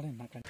pescar en la caña.